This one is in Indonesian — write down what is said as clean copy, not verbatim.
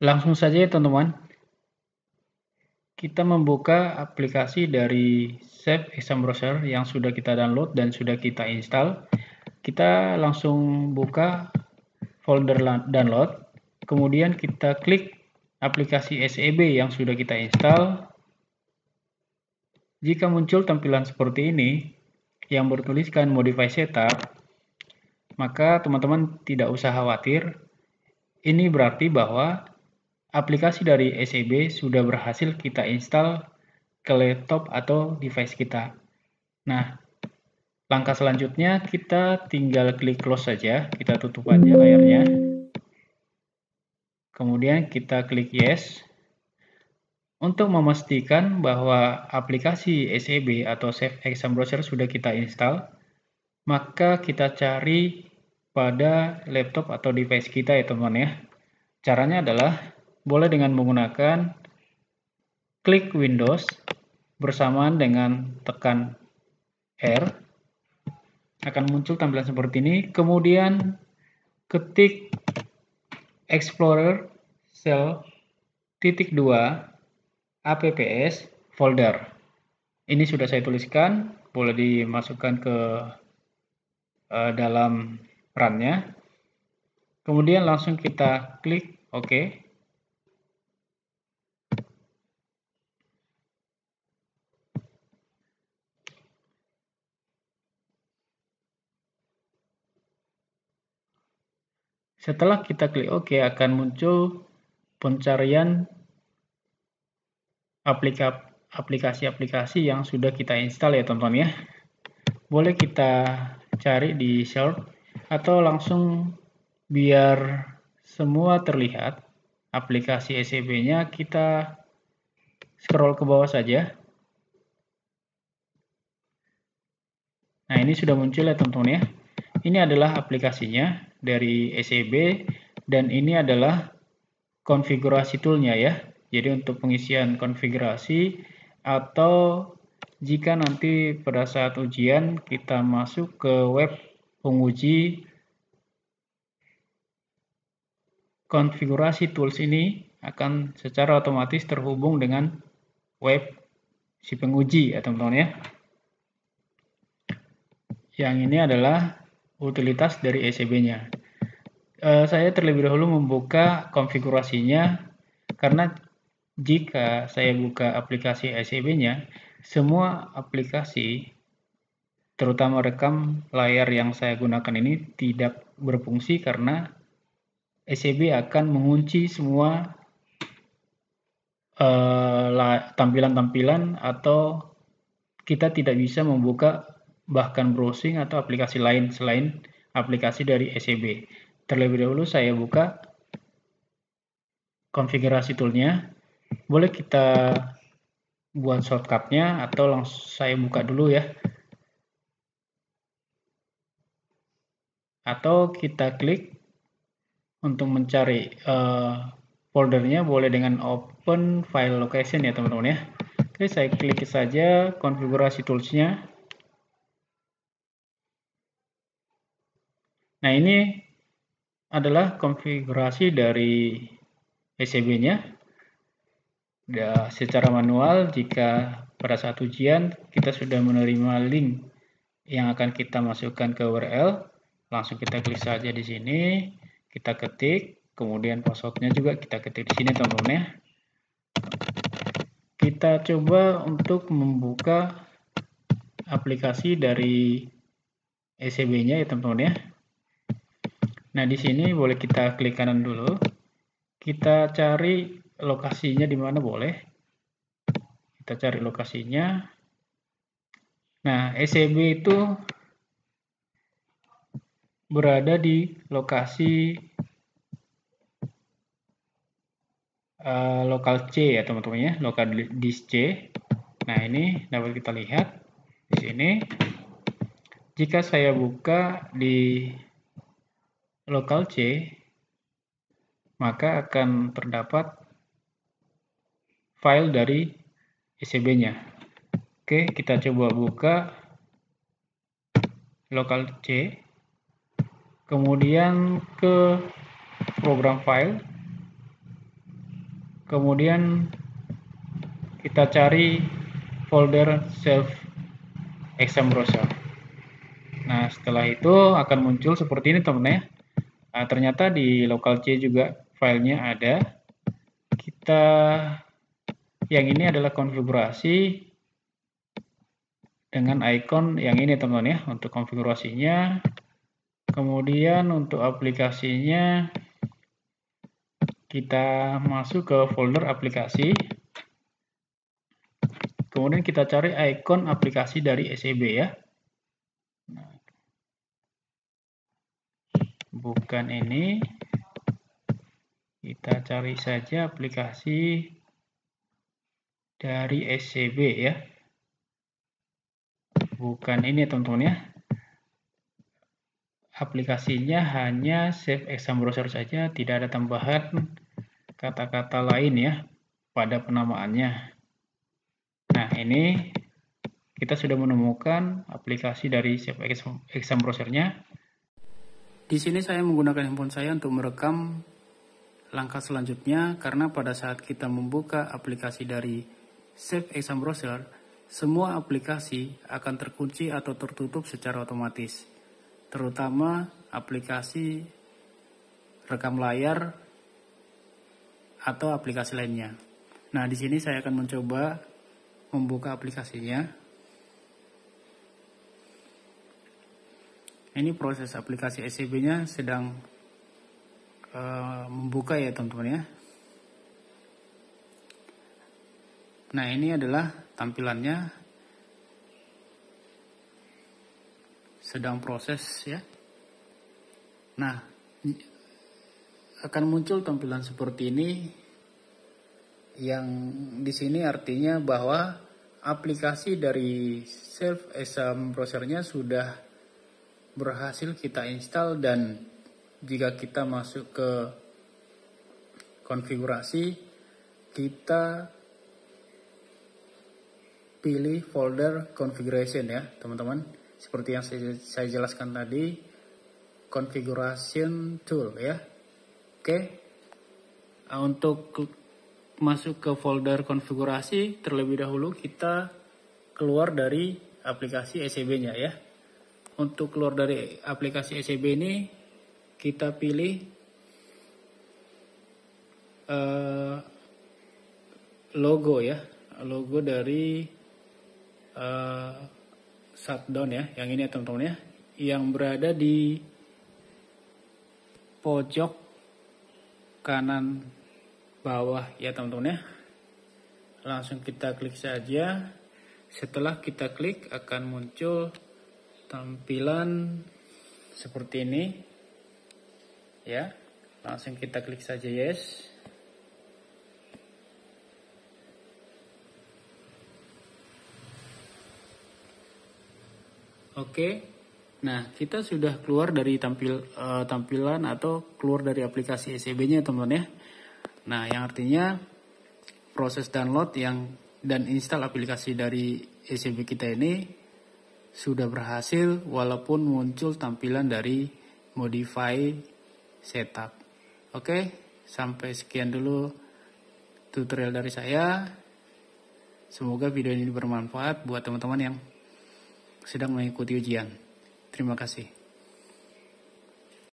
Langsung saja ya teman-teman, kita membuka aplikasi dari Safe Exam Browser yang sudah kita download dan sudah kita install. Kita langsung buka folder download, kemudian kita klik aplikasi SEB yang sudah kita install. Jika muncul tampilan seperti ini yang bertuliskan modify setup, maka teman-teman tidak usah khawatir. Ini berarti bahwa aplikasi dari SEB sudah berhasil kita install ke laptop atau device kita. Nah, langkah selanjutnya kita tinggal klik close saja. Kita tutup aja layarnya. Kemudian kita klik yes. Untuk memastikan bahwa aplikasi SEB atau Safe Exam Browser sudah kita install, maka kita cari pada laptop atau device kita ya teman ya. Caranya adalah boleh dengan menggunakan klik Windows bersamaan dengan tekan R, akan muncul tampilan seperti ini. Kemudian ketik Explorer Shell -2 apps folder. Ini sudah saya tuliskan, boleh dimasukkan ke dalam runnya. Kemudian langsung kita klik OK. Setelah kita klik OK, akan muncul pencarian aplikasi-aplikasi yang sudah kita install ya teman-teman ya. Boleh kita cari di search atau langsung biar semua terlihat aplikasi SEB-nya, kita scroll ke bawah saja. Nah, ini sudah muncul ya teman-teman ya. Ini adalah aplikasinya dari SEB dan ini adalah konfigurasi toolnya ya. Jadi untuk pengisian konfigurasi, atau jika nanti pada saat ujian kita masuk ke web penguji, konfigurasi tools ini akan secara otomatis terhubung dengan web si penguji ya teman-teman ya. Yang ini adalah utilitas dari SEB-nya. Saya terlebih dahulu membuka konfigurasinya, karena jika saya buka aplikasi SEB-nya, semua aplikasi, terutama rekam layar yang saya gunakan ini, tidak berfungsi karena SEB akan mengunci semua tampilan-tampilan atau kita tidak bisa membuka bahkan browsing atau aplikasi lain selain aplikasi dari SEB. Terlebih dahulu saya buka konfigurasi toolnya. Boleh kita buat shortcutnya atau langsung saya buka dulu ya. Atau kita klik untuk mencari foldernya, boleh dengan open file location ya teman-teman ya. Oke, saya klik saja konfigurasi toolsnya. Nah, ini adalah konfigurasi dari SEB-nya. Ya, secara manual, jika pada saat ujian kita sudah menerima link yang akan kita masukkan ke URL, langsung kita klik saja di sini, kita ketik, kemudian passwordnya juga kita ketik di sini teman-teman ya. Kita coba untuk membuka aplikasi dari SEB-nya ya teman-teman ya. Nah, di sini boleh kita klik kanan dulu. Kita cari lokasinya di mana boleh. Kita cari lokasinya. Nah, SEB itu berada di lokasi lokal C ya teman-teman ya, lokal disk C. Nah, ini dapat kita lihat di sini. Jika saya buka di lokal C, maka akan terdapat file dari SEB-nya. Oke, kita coba buka lokal C, kemudian ke program file, Kemudian kita cari folder Safe Exam Browser. Nah, setelah itu akan muncul seperti ini teman-teman ya. Nah, ternyata di local C juga filenya ada. Kita yang ini adalah konfigurasi dengan icon yang ini teman-teman ya untuk konfigurasinya. Kemudian untuk aplikasinya kita masuk ke folder aplikasi. Kemudian kita cari icon aplikasi dari SEB ya. Bukan ini. Kita cari saja aplikasi dari SCB ya. Bukan ini teman-teman ya. Aplikasinya hanya Safe Exam Browser saja, tidak ada tambahan kata-kata lain ya pada penamaannya. Nah, ini kita sudah menemukan aplikasi dari Safe Exam Browser-nya. Di sini saya menggunakan handphone saya untuk merekam langkah selanjutnya, karena pada saat kita membuka aplikasi dari Safe Exam Browser, semua aplikasi akan terkunci atau tertutup secara otomatis, terutama aplikasi rekam layar atau aplikasi lainnya. Nah, di sini saya akan mencoba membuka aplikasinya. Ini proses aplikasi SCB-nya sedang membuka ya teman-teman ya. Nah, ini adalah tampilannya, sedang proses ya. Nah, akan muncul tampilan seperti ini, yang di sini artinya bahwa aplikasi dari Safe Exam Browser-nya sudah berhasil kita install. Dan jika kita masuk ke konfigurasi, kita pilih folder configuration ya teman-teman. Seperti yang saya jelaskan tadi, configuration tool ya. Oke. Untuk masuk ke folder konfigurasi, terlebih dahulu kita keluar dari aplikasi SCB-nya ya. Untuk keluar dari aplikasi SCB ini, kita pilih logo ya, logo dari shutdown ya, yang ini ya teman-teman ya, yang berada di pojok kanan bawah ya teman-teman ya. Langsung kita klik saja. Setelah kita klik akan muncul tampilan seperti ini ya. Langsung kita klik saja yes. Oke. Nah, kita sudah keluar dari tampilan atau keluar dari aplikasi SCB-nya teman-teman ya. Nah, yang artinya proses download dan install aplikasi dari SCB kita ini sudah berhasil, walaupun muncul tampilan dari modify setup. Oke, sampai sekian dulu tutorial dari saya. Semoga video ini bermanfaat buat teman-teman yang sedang mengikuti ujian. Terima kasih.